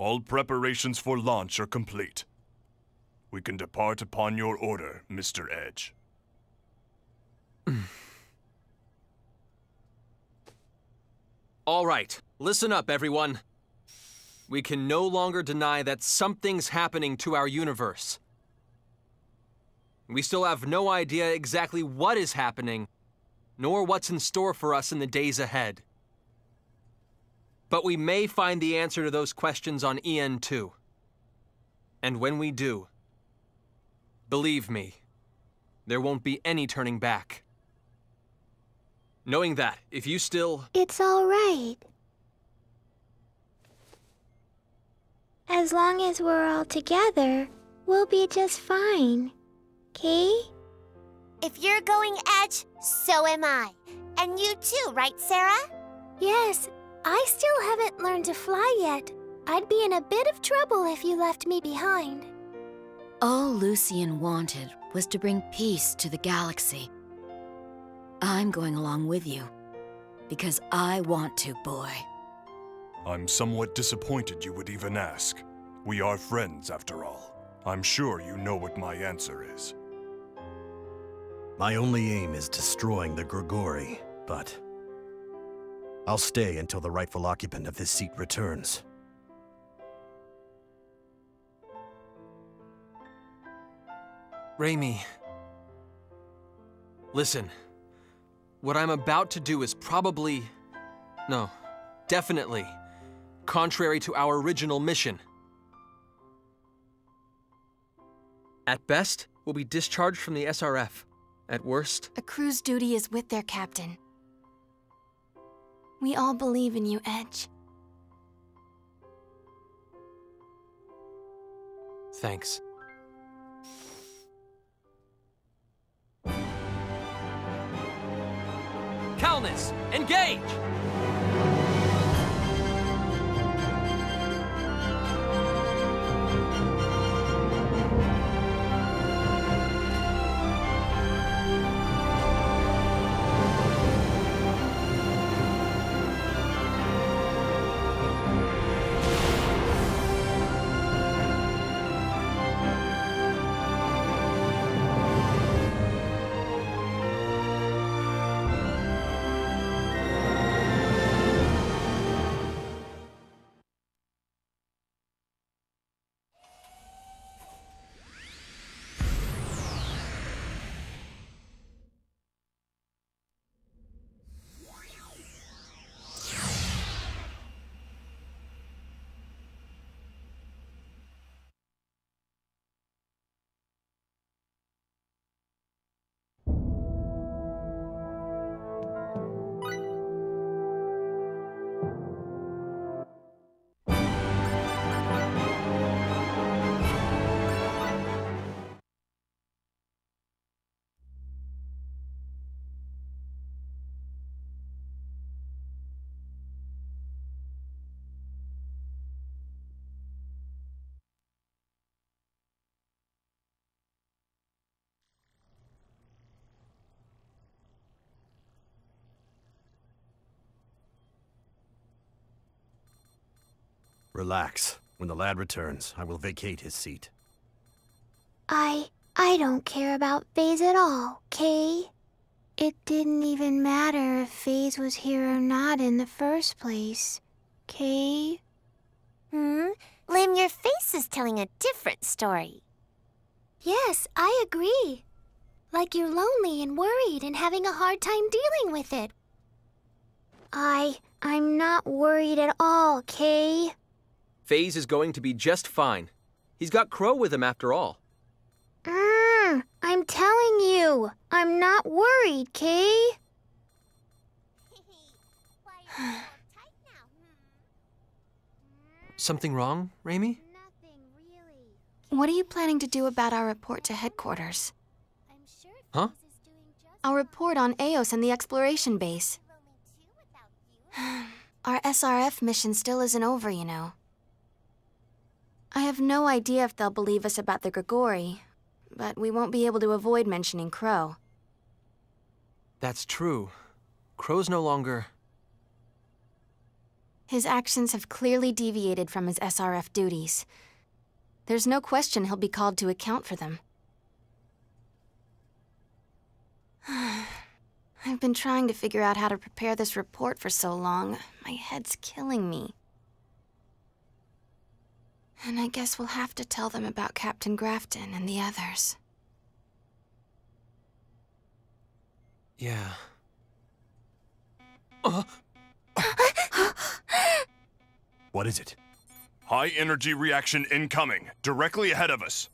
All preparations for launch are complete. We can depart upon your order, Mr. Edge. All right, listen up, everyone. We can no longer deny that something's happening to our universe. We still have no idea exactly what is happening, nor what's in store for us in the days ahead. But we may find the answer to those questions on EN2. And when we do, believe me, there won't be any turning back. Knowing that, if you still... It's all right. As long as we're all together, we'll be just fine. Okay? If you're going, Edge, so am I. And you too, right, Sarah? Yes. I still haven't learned to fly yet. I'd be in a bit of trouble if you left me behind. All Lucian wanted was to bring peace to the galaxy. I'm going along with you, because I want to, boy. I'm somewhat disappointed you would even ask. We are friends, after all. I'm sure you know what my answer is. My only aim is destroying the Grigori, but... I'll stay until the rightful occupant of this seat returns. Reimi... Listen. What I'm about to do is probably... No, definitely... contrary to our original mission. At best, we'll be discharged from the SRF. At worst... A crew's duty is with their captain. We all believe in you, Edge. Thanks. Calnus, engage! Relax. When the lad returns, I will vacate his seat. I don't care about FaZe at all, okay? It didn't even matter if FaZe was here or not in the first place, okay? Lam, your face is telling a different story. Yes, I agree. Like you're lonely and worried and having a hard time dealing with it. I'm not worried at all, okay? FaZe is going to be just fine. He's got Crow with him after all. I'm telling you, I'm not worried, Kay? Something wrong, Reimi? Nothing really. What are you planning to do about our report to headquarters? Huh? Our report on EOS and the exploration base. Our SRF mission still isn't over, you know. I have no idea if they'll believe us about the Grigori, but we won't be able to avoid mentioning Crow. That's true. Crow's no longer... His actions have clearly deviated from his SRF duties. There's no question he'll be called to account for them. I've been trying to figure out how to prepare this report for so long. My head's killing me. And I guess we'll have to tell them about Captain Grafton and the others. Yeah. What is it? High energy reaction incoming, directly ahead of us.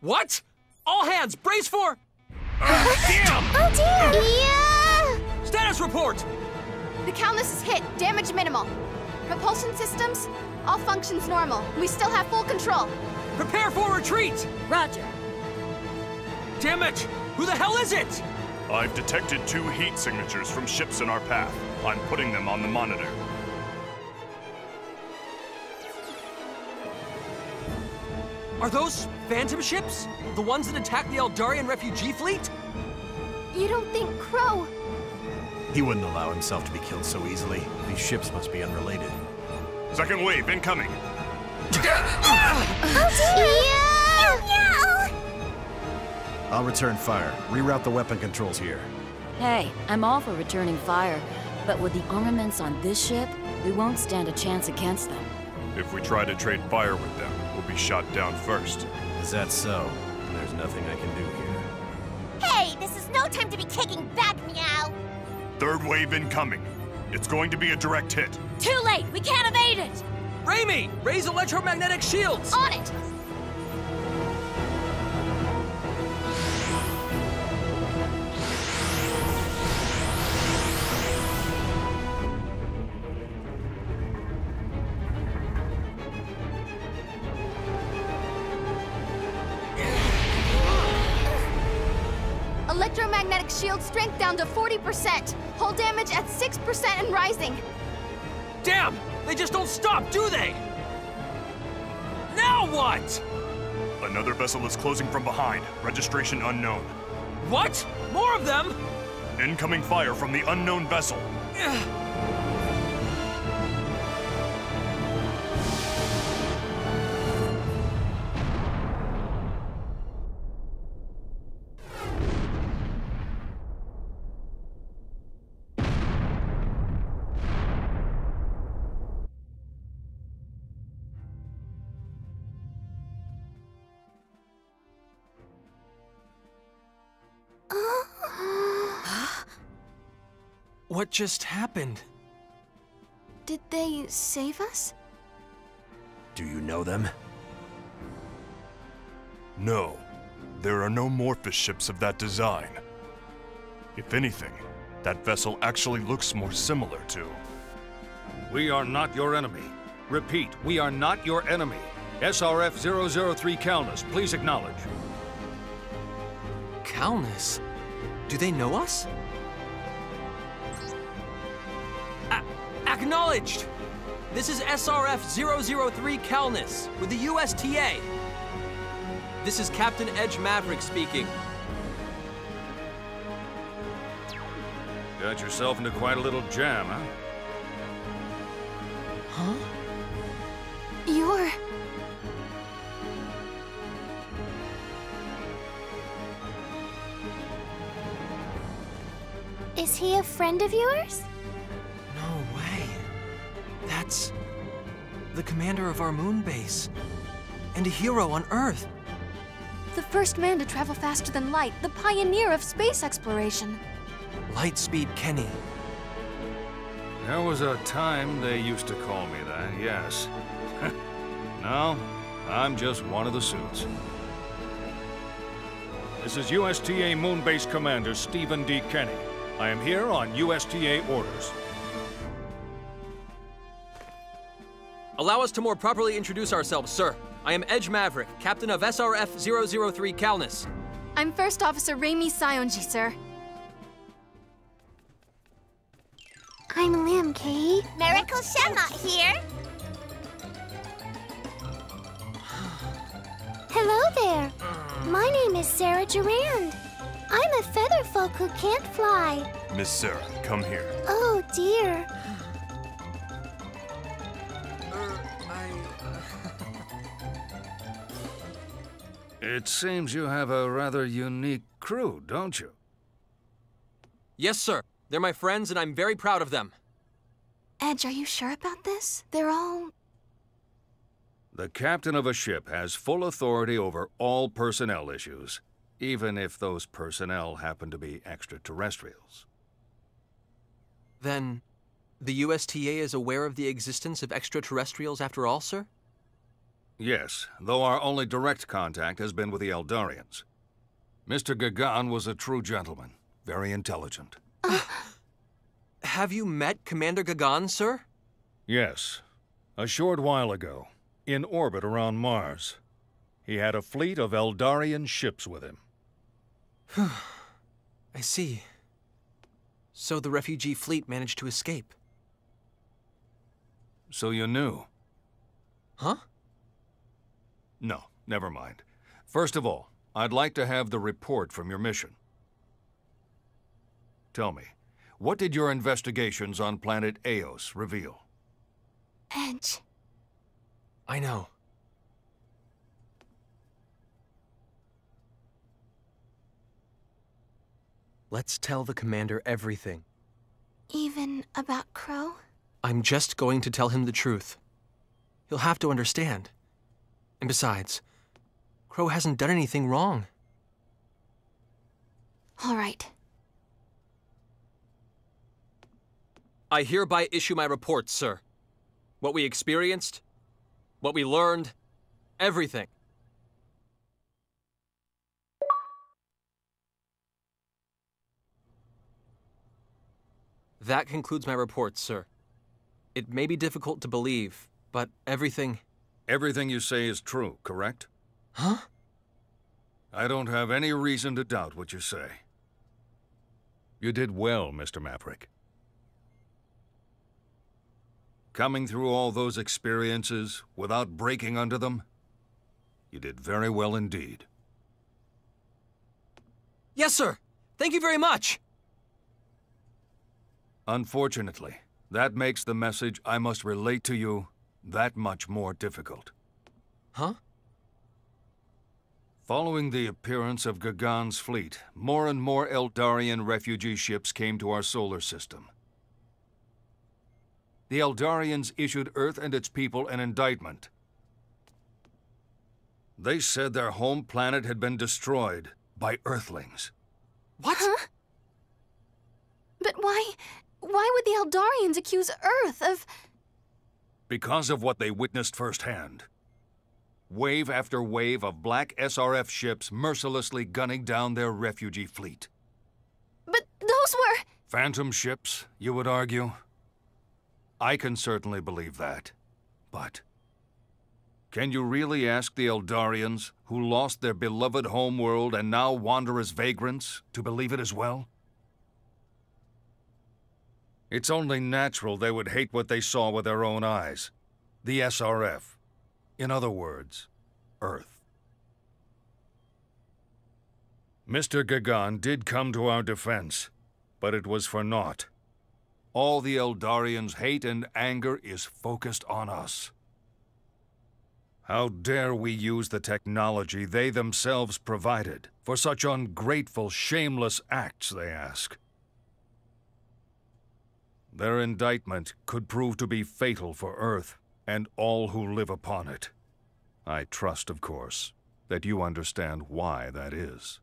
What? All hands, brace for... damn! Oh dear! Yeah. Status report! The Calnus is hit, damage minimal. Propulsion systems, all functions normal. We still have full control. Prepare for retreat! Roger. Damn it! Who the hell is it? I've detected 2 heat signatures from ships in our path. I'm putting them on the monitor. Are those phantom ships? The ones that attacked the Eldarian refugee fleet? You don't think Crow... He wouldn't allow himself to be killed so easily. These ships must be unrelated. Second wave incoming. Oh, dear. Yeah. No. I'll return fire. Reroute the weapon controls here. Hey, I'm all for returning fire, but with the armaments on this ship, we won't stand a chance against them. If we try to trade fire with them, we'll be shot down first. Is that so? There's nothing I can do here. Hey, this is no time to be taking back, meow! Third wave incoming. It's going to be a direct hit. Too late! We can't evade it! Reimi! Raise electromagnetic shields! On it! Electromagnetic shield strength down to 40%. Hull damage at 6% and rising. Damn! They just don't stop, do they? Now what? Another vessel is closing from behind. Registration unknown. What? More of them? Incoming fire from the unknown vessel. What just happened? Did they save us? Do you know them? No. There are no Morphus ships of that design. If anything, that vessel actually looks more similar to... We are not your enemy. Repeat, we are not your enemy. SRF 003 Calnus, please acknowledge. Calnus? Do they know us? Acknowledged! This is SRF 003 Calnus with the USTA. This is Captain Edge Maverick speaking. Got yourself into quite a little jam, huh? Huh? You're... Is he a friend of yours? That's the commander of our moon base, and a hero on Earth. The first man to travel faster than light, the pioneer of space exploration. Lightspeed Kenny. There was a time they used to call me that, yes. Now, I'm just one of the suits. This is USTA moon base commander Stephen D. Kenny. I am here on USTA orders. Allow us to more properly introduce ourselves, sir. I am Edge Maverick, captain of SRF 003 Calnus. I'm First Officer Reimi Saionji, sir. I'm Lam K. Miracle Shamot here. Hello there. My name is Sarah Durand. I'm a feather folk who can't fly. Miss Sarah, come here. Oh dear. It seems you have a rather unique crew, don't you? Yes, sir. They're my friends, and I'm very proud of them. Edge, are you sure about this? They're all... The captain of a ship has full authority over all personnel issues, even if those personnel happen to be extraterrestrials. Then, the USTA is aware of the existence of extraterrestrials after all, sir? Yes, though our only direct contact has been with the Eldarians. Mr. Gagan was a true gentleman, very intelligent. Have you met Commander Gagan, sir? Yes, a short while ago. In orbit around Mars. He had a fleet of Eldarian ships with him. I see. So the refugee fleet managed to escape. So you knew? Huh? No, never mind. First of all, I'd like to have the report from your mission. Tell me, what did your investigations on planet EOS reveal? Edge. I know. Let's tell the commander everything. Even about Crow? I'm just going to tell him the truth. He'll have to understand. And besides, Crow hasn't done anything wrong. All right. I hereby issue my report, sir. What we experienced, what we learned, everything. That concludes my report, sir. It may be difficult to believe, but everything... Everything you say is true, correct? Huh? I don't have any reason to doubt what you say. You did well, Mr. Maverick. Coming through all those experiences without breaking under them, you did very well indeed. Yes, sir. Thank you very much. Unfortunately, that makes the message I must relate to you that much more difficult. Huh? Following the appearance of Gagan's fleet, more and more Eldarian refugee ships came to our solar system. The Eldarians issued Earth and its people an indictment. They said their home planet had been destroyed by Earthlings. What? Huh? But why would the Eldarians accuse Earth of... Because of what they witnessed firsthand. Wave after wave of black SRF ships mercilessly gunning down their refugee fleet. But those were... Phantom ships, you would argue? I can certainly believe that, but can you really ask the Eldarians, who lost their beloved homeworld and now wander as vagrants, to believe it as well? It's only natural they would hate what they saw with their own eyes. The SRF. In other words, Earth. Mr. Gagan did come to our defense, but it was for naught. All the Eldarians' hate and anger is focused on us. How dare we use the technology they themselves provided for such ungrateful, shameless acts, they ask. Their indictment could prove to be fatal for Earth and all who live upon it. I trust, of course, that you understand why that is.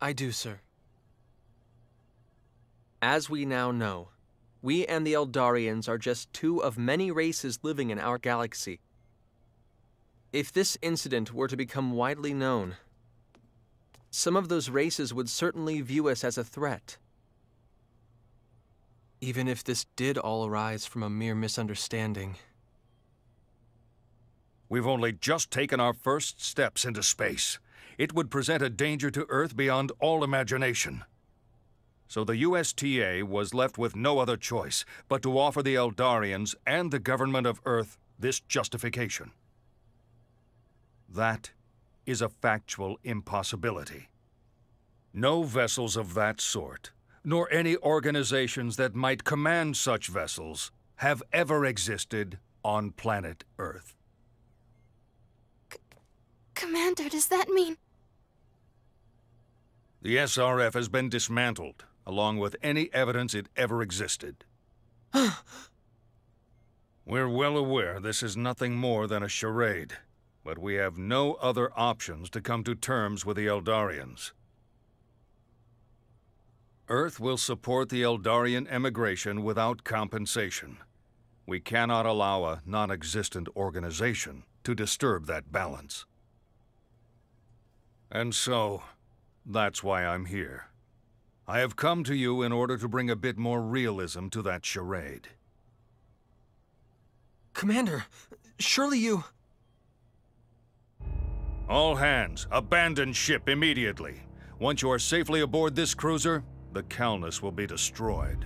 I do, sir. As we now know, we and the Eldarians are just two of many races living in our galaxy. If this incident were to become widely known, some of those races would certainly view us as a threat. Even if this did all arise from a mere misunderstanding. We've only just taken our first steps into space. It would present a danger to Earth beyond all imagination. So the USTA was left with no other choice but to offer the Eldarians and the government of Earth this justification. That is a factual impossibility. No vessels of that sort, nor any organizations that might command such vessels, have ever existed on planet Earth. Commander, does that mean... The SRF has been dismantled, along with any evidence it ever existed. We're well aware this is nothing more than a charade, but we have no other options to come to terms with the Eldarians. Earth will support the Eldarian emigration without compensation. We cannot allow a non-existent organization to disturb that balance. And so, that's why I'm here. I have come to you in order to bring a bit more realism to that charade. Commander, surely you... All hands, abandon ship immediately. Once you are safely aboard this cruiser, the Calnus will be destroyed.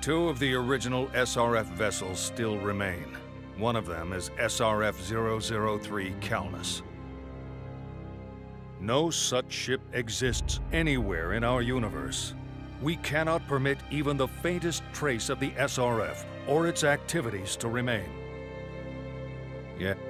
Two of the original SRF vessels still remain. One of them is SRF 003 Calnus. No such ship exists anywhere in our universe. We cannot permit even the faintest trace of the SRF or its activities to remain. Yet